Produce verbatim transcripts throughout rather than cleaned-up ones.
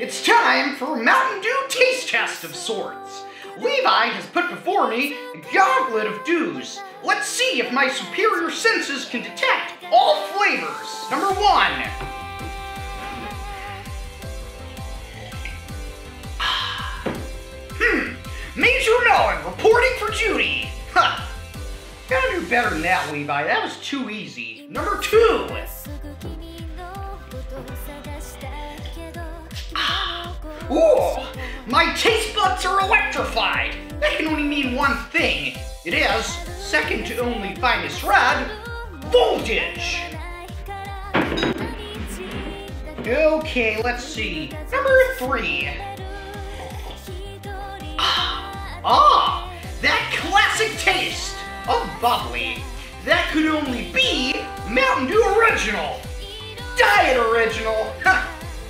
It's time for a Mountain Dew taste test of sorts. Levi has put before me a goblet of dews. Let's see if my superior senses can detect all flavors. Number one. Hmm. Major Noah reporting for duty. Huh. Gotta do better than that, Levi. That was too easy. Number two. Ooh, my taste buds are electrified. That can only mean one thing. It is, second to only finest red, voltage. Okay, let's see. Number three. Ah, that classic taste of bubbly. That could only be Mountain Dew Original. Diet Original. Huh.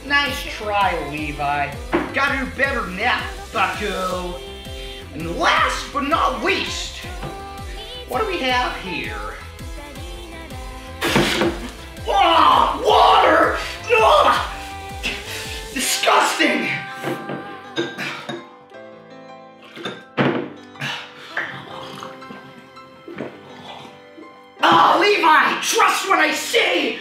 Nice try, Levi. Gotta do better than that, bucko. And last but not least, what do we have here? Oh, water! Oh, disgusting! Ah, oh, Levi, trust what I say!